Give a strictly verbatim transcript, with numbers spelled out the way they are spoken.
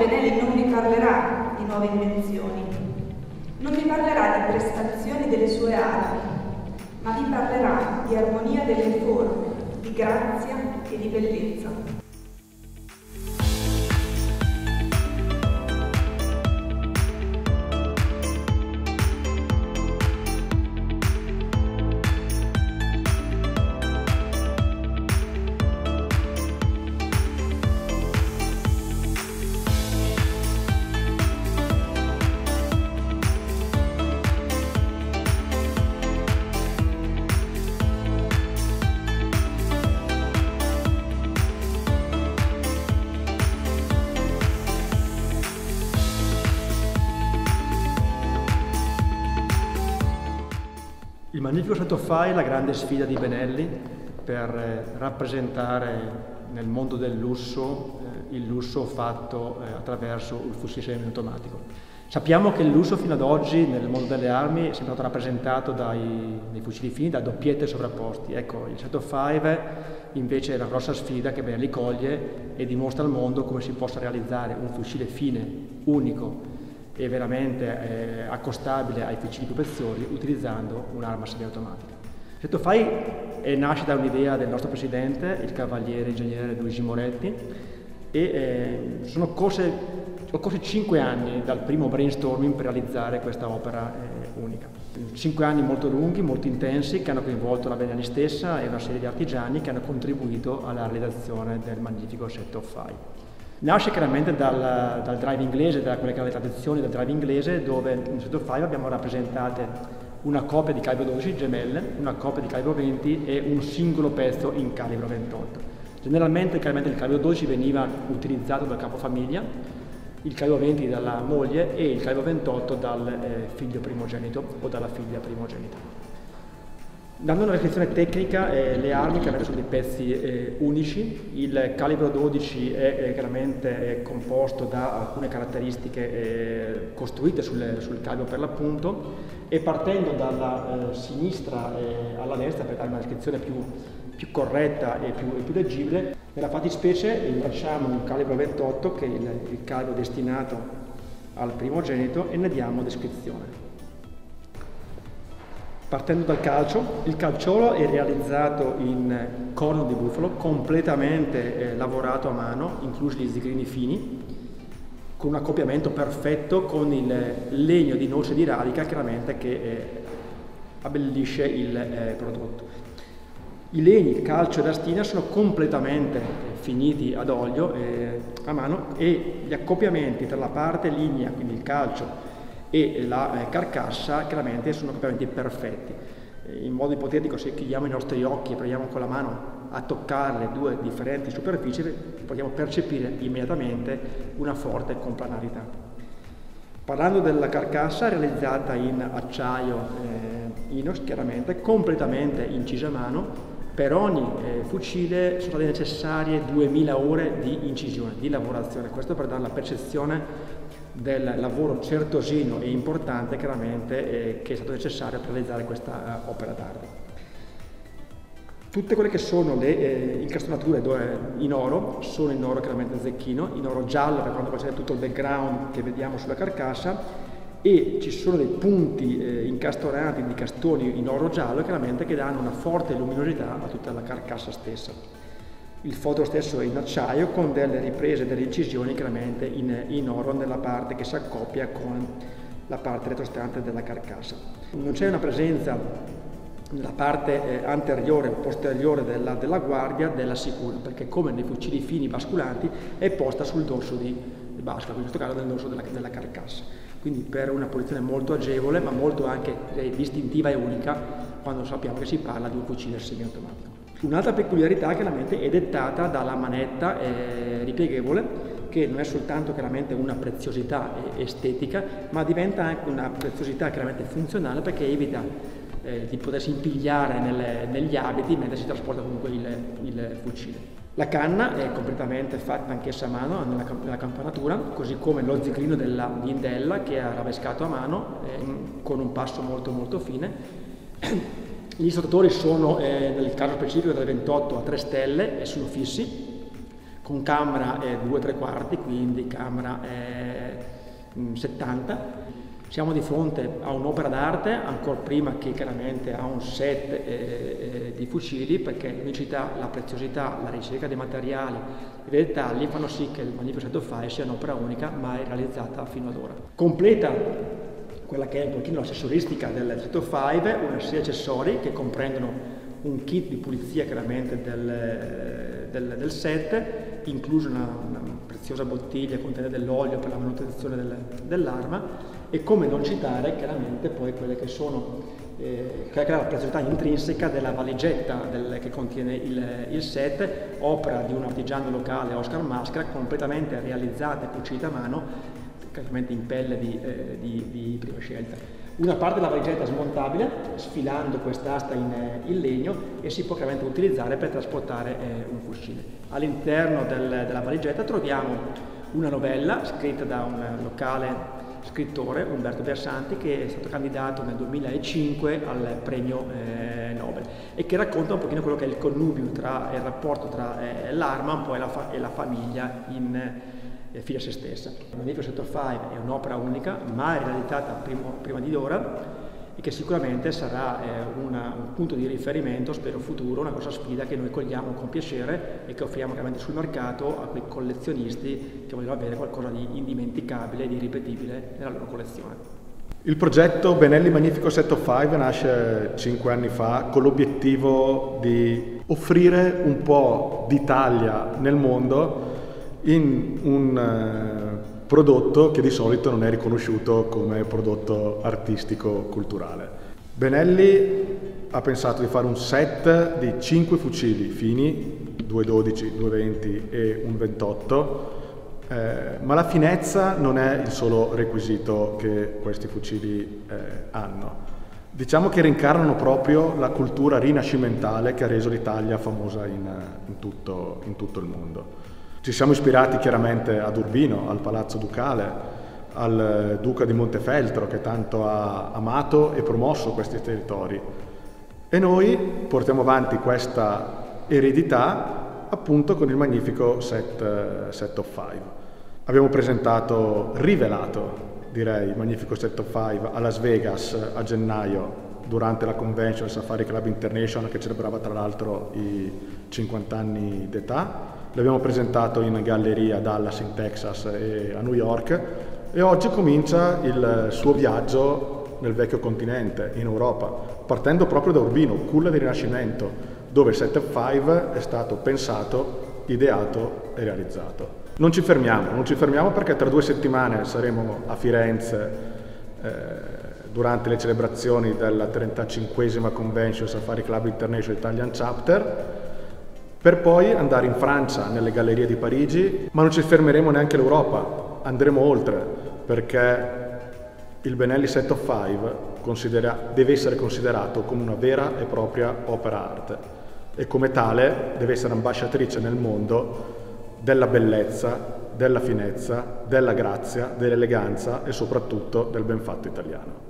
Benelli non vi parlerà di nuove invenzioni, non vi parlerà di prestazioni delle sue arti, ma vi parlerà di armonia delle forme, di grazia e di bellezza. Il Magnifico Setofai è la grande sfida di Benelli per rappresentare nel mondo del lusso eh, il lusso fatto eh, attraverso il fucile semiautomatico. Sappiamo che il lusso fino ad oggi nel mondo delle armi è sempre stato rappresentato dai, dai fucili fini, da doppiette sovrapposti. Ecco, il Setofai invece è la grossa sfida che Benelli coglie e dimostra al mondo come si possa realizzare un fucile fine, unico, è veramente eh, accostabile ai fucili più preziosi utilizzando un'arma semiautomatica. Setofai eh, nasce da un'idea del nostro presidente, il cavaliere ingegnere Luigi Moretti, e eh, sono corse, sono corsi cinque anni dal primo brainstorming per realizzare questa opera eh, unica. Cinque anni molto lunghi, molto intensi, che hanno coinvolto la Benelli stessa e una serie di artigiani che hanno contribuito alla realizzazione del magnifico Setofai. Nasce chiaramente dal, dal drive inglese, da quelle che erano le tradizioni del drive inglese, dove nel Setofai abbiamo rappresentate una coppia di calibro dodici gemelle, una coppia di calibro venti e un singolo pezzo in calibro ventotto. Generalmente il calibro dodici veniva utilizzato dal capofamiglia, il calibro venti dalla moglie e il calibro ventotto dal eh, figlio primogenito o dalla figlia primogenita. Dando una descrizione tecnica, eh, le armi chiaramente sono dei pezzi eh, unici, il calibro dodici è, è chiaramente è composto da alcune caratteristiche eh, costruite sul, sul calibro per l'appunto e partendo dalla eh, sinistra eh, alla destra per dare una descrizione più, più corretta e più, e più leggibile, nella fattispecie lasciamo un calibro ventotto che è il, il calibro destinato al primogenito e ne diamo descrizione. Partendo dal calcio, il calciolo è realizzato in corno di bufalo, completamente eh, lavorato a mano, inclusi gli zigrini fini, con un accoppiamento perfetto con il legno di noce di radica, chiaramente che eh, abbellisce il eh, prodotto. I legni, calcio e rastina sono completamente finiti ad olio eh, a mano e gli accoppiamenti tra la parte lignea, quindi il calcio, e la eh, carcassa chiaramente sono completamente perfetti. In modo ipotetico, se chiudiamo i nostri occhi e proviamo con la mano a toccare le due differenti superfici, possiamo percepire immediatamente una forte complementarità. Parlando della carcassa realizzata in acciaio eh, inox, chiaramente completamente incisa a mano, per ogni eh, fucile sono state necessarie duemila ore di incisione, di lavorazione, questo per dare la percezione del lavoro certosino e importante chiaramente eh, che è stato necessario per realizzare questa uh, opera d'arte. Tutte quelle che sono le eh, incastonature in oro sono in oro chiaramente zecchino, in oro giallo per quanto concerne tutto il background che vediamo sulla carcassa e ci sono dei punti eh, incastonati di castoni in oro giallo chiaramente che danno una forte luminosità a tutta la carcassa stessa. Il foto stesso è in acciaio con delle riprese, delle incisioni chiaramente in, in oro nella parte che si accoppia con la parte retrostante della carcassa. Non c'è una presenza nella parte eh, anteriore o posteriore della, della guardia della sicura, perché come nei fucili fini basculanti è posta sul dorso di bascula, in questo caso nel dorso della, della carcassa. Quindi per una posizione molto agevole ma molto anche eh, distintiva e unica quando sappiamo che si parla di un fucile semiautomatico. Un'altra peculiarità chiaramente è dettata dalla manetta eh, ripieghevole che non è soltanto chiaramente una preziosità estetica ma diventa anche una preziosità chiaramente funzionale perché evita eh, di potersi impigliare nelle, negli abiti mentre si trasporta comunque il, il fucile. La canna è completamente fatta anch'essa a mano nella, nella campanatura, così come lo zigrino della dindella che è arabescato a mano eh, con un passo molto molto fine. Gli istruttori sono, eh, nel caso specifico, dal ventotto a tre stelle e sono fissi, con camera eh, due e tre quarti, quindi camera eh, settanta. Siamo di fronte a un'opera d'arte, ancora prima che chiaramente a un set eh, di fucili, perché l'unicità, la preziosità, la ricerca dei materiali e dei dettagli fanno sì che il Magnifico Set of Five sia un'opera unica mai realizzata fino ad ora. Completa quella che è un pochino l'accessoristica del Set of Five, una serie di accessori che comprendono un kit di pulizia chiaramente del, del, del set, incluso una, una preziosa bottiglia contenente dell'olio per la manutenzione del, dell'arma, e come non citare chiaramente poi quelle che sono eh, che è la preziosità intrinseca della valigetta del, che contiene il, il set, opera di un artigiano locale, Oscar Mascara, completamente realizzata e cucita a mano, chiaramente in pelle di, eh, di, di prima scelta. Una parte della valigetta è smontabile, sfilando quest'asta in, in legno, e si può chiaramente utilizzare per trasportare eh, un fucile. All'interno del, della valigetta troviamo una novella scritta da un locale scrittore, Umberto Versanti, che è stato candidato nel duemilacinque al premio eh, Nobel, e che racconta un pochino quello che è il connubio tra il rapporto tra eh, l'arma un po' e, la e la famiglia in eh, fine a se stessa. Il Magnifico Set of Five è un'opera unica, mai realizzata primo, prima di ora, e che sicuramente sarà eh, una, un punto di riferimento, spero futuro, una grossa sfida che noi cogliamo con piacere e che offriamo chiaramente sul mercato a quei collezionisti che vogliono avere qualcosa di indimenticabile e di irripetibile nella loro collezione. Il progetto Benelli Magnifico Set of Five nasce cinque anni fa con l'obiettivo di offrire un po' d'Italia nel mondo in un eh, prodotto che di solito non è riconosciuto come prodotto artistico-culturale. Benelli ha pensato di fare un set di cinque fucili fini, due dodici, due venti e un ventotto, eh, ma la finezza non è il solo requisito che questi fucili eh, hanno. Diciamo che rincarnano proprio la cultura rinascimentale che ha reso l'Italia famosa in, in, tutto, in tutto il mondo. Ci siamo ispirati chiaramente ad Urbino, al Palazzo Ducale, al Duca di Montefeltro, che tanto ha amato e promosso questi territori. E noi portiamo avanti questa eredità appunto con il Magnifico Set, set of Five. Abbiamo presentato, rivelato direi, il Magnifico Set of Five a Las Vegas a gennaio, durante la convention Safari Club International, che celebrava tra l'altro i cinquanta anni d'età. L'abbiamo presentato in galleria a Dallas, in Texas e a New York, e oggi comincia il suo viaggio nel vecchio continente, in Europa, partendo proprio da Urbino, culla del Rinascimento, dove il Set of Five è stato pensato, ideato e realizzato. Non ci fermiamo, non ci fermiamo perché tra due settimane saremo a Firenze eh, durante le celebrazioni della trentacinquesima Convention Safari Club International Italian Chapter, per poi andare in Francia, nelle gallerie di Parigi, ma non ci fermeremo neanche all'Europa, andremo oltre, perché il Benelli Set of Five deve essere considerato come una vera e propria opera arte, e come tale deve essere ambasciatrice nel mondo della bellezza, della finezza, della grazia, dell'eleganza e soprattutto del benfatto italiano.